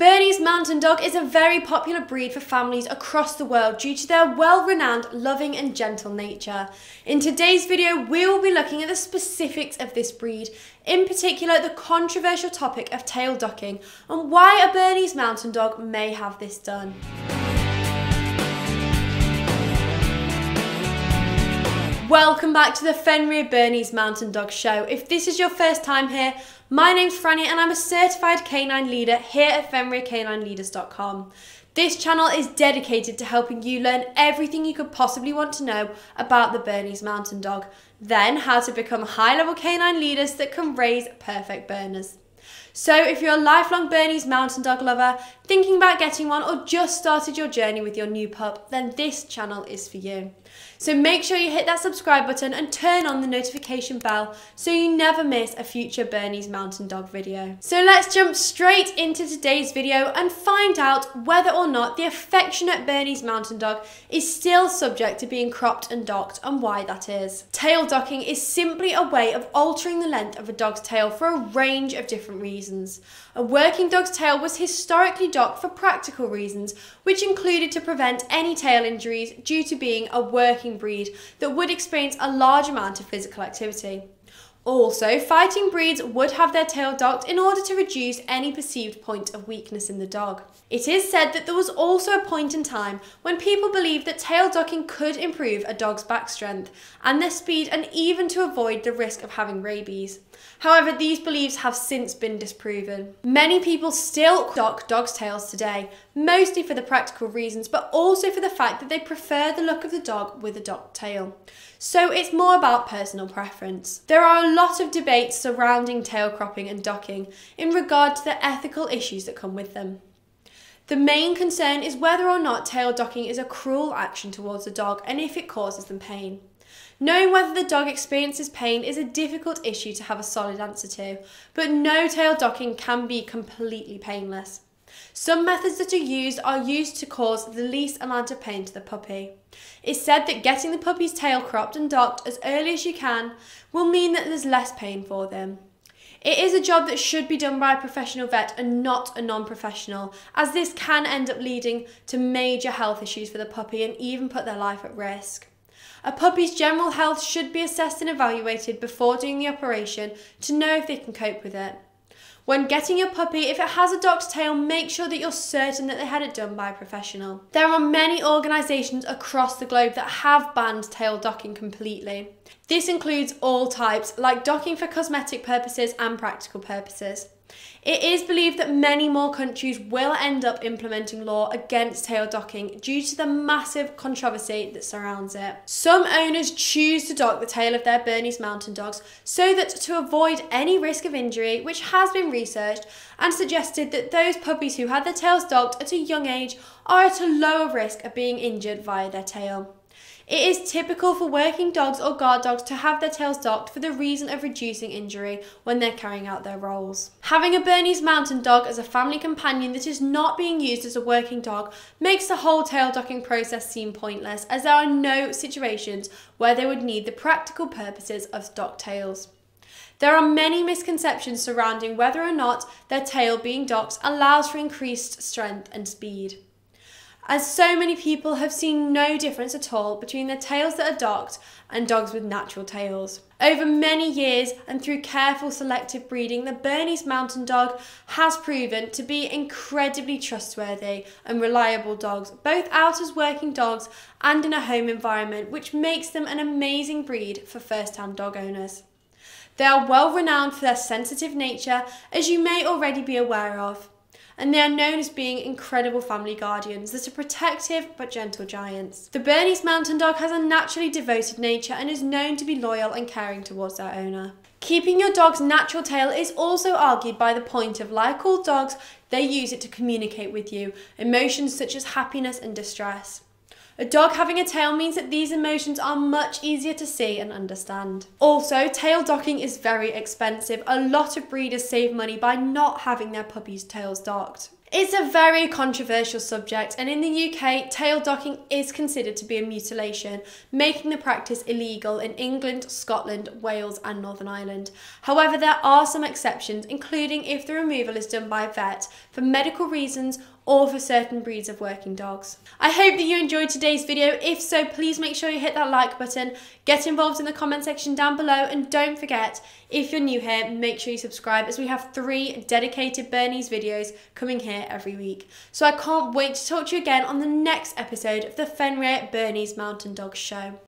Bernese Mountain Dog is a very popular breed for families across the world due to their well-renowned, loving and gentle nature. In today's video, we will be looking at the specifics of this breed, in particular the controversial topic of tail docking and why a Bernese Mountain Dog may have this done. Welcome back to the Fenrir Bernese Mountain Dog Show. If this is your first time here, my name's Franny and I'm a certified canine leader here at FenrirCanineLeaders.com. This channel is dedicated to helping you learn everything you could possibly want to know about the Bernese Mountain Dog, then how to become high-level canine leaders that can raise perfect Berners. So if you're a lifelong Bernese Mountain Dog lover, thinking about getting one or just started your journey with your new pup, then this channel is for you. So make sure you hit that subscribe button and turn on the notification bell so you never miss a future Bernese Mountain Dog video. So let's jump straight into today's video and find out whether or not the affectionate Bernese Mountain Dog is still subject to being cropped and docked and why that is. Tail docking is simply a way of altering the length of a dog's tail for a range of different reasons. A working dog's tail was historically docked for practical reasons, which included to prevent any tail injuries due to being a working breed that would experience a large amount of physical activity. Also, fighting breeds would have their tail docked in order to reduce any perceived point of weakness in the dog. It is said that there was also a point in time when people believed that tail docking could improve a dog's back strength and their speed and even to avoid the risk of having rabies. However, these beliefs have since been disproven. Many people still dock dogs' tails today, mostly for the practical reasons but also for the fact that they prefer the look of the dog with a docked tail. So it's more about personal preference. There are a lot of debates surrounding tail cropping and docking in regard to the ethical issues that come with them. The main concern is whether or not tail docking is a cruel action towards a dog and if it causes them pain. Knowing whether the dog experiences pain is a difficult issue to have a solid answer to, but no tail docking can be completely painless. Some methods that are used to cause the least amount of pain to the puppy. It's said that getting the puppy's tail cropped and docked as early as you can will mean that there's less pain for them. It is a job that should be done by a professional vet and not a non-professional, as this can end up leading to major health issues for the puppy and even put their life at risk. A puppy's general health should be assessed and evaluated before doing the operation to know if they can cope with it. When getting your puppy, if it has a dog's tail, make sure that you're certain that they had it done by a professional. There are many organisations across the globe that have banned tail docking completely. This includes all types, like docking for cosmetic purposes and practical purposes. It is believed that many more countries will end up implementing law against tail docking due to the massive controversy that surrounds it. Some owners choose to dock the tail of their Bernese Mountain Dogs so that to avoid any risk of injury, which has been researched and suggested that those puppies who had their tails docked at a young age are at a lower risk of being injured via their tail. It is typical for working dogs or guard dogs to have their tails docked for the reason of reducing injury when they're carrying out their roles. Having a Bernese Mountain Dog as a family companion that is not being used as a working dog makes the whole tail docking process seem pointless, as there are no situations where they would need the practical purposes of docked tails. There are many misconceptions surrounding whether or not their tail being docked allows for increased strength and speed, as so many people have seen no difference at all between the tails that are docked and dogs with natural tails. Over many years and through careful selective breeding, the Bernese Mountain Dog has proven to be incredibly trustworthy and reliable dogs, both out as working dogs and in a home environment, which makes them an amazing breed for first-time dog owners. They are well renowned for their sensitive nature, as you may already be aware of, and they are known as being incredible family guardians that are protective but gentle giants. The Bernese Mountain Dog has a naturally devoted nature and is known to be loyal and caring towards their owner. Keeping your dog's natural tail is also argued by the point of, like all dogs, they use it to communicate with you emotions such as happiness and distress. A dog having a tail means that these emotions are much easier to see and understand. Also, tail docking is very expensive. A lot of breeders save money by not having their puppies' tails docked. It's a very controversial subject, and in the UK, tail docking is considered to be a mutilation, making the practice illegal in England, Scotland, Wales and Northern Ireland. However, there are some exceptions, including if the removal is done by a vet for medical reasons or for certain breeds of working dogs. I hope that you enjoyed today's video. If so, please make sure you hit that like button, get involved in the comment section down below, and don't forget, if you're new here, make sure you subscribe, as we have 3 dedicated Bernese videos coming here every week. So I can't wait to talk to you again on the next episode of the Fenrir Bernese Mountain Dog Show.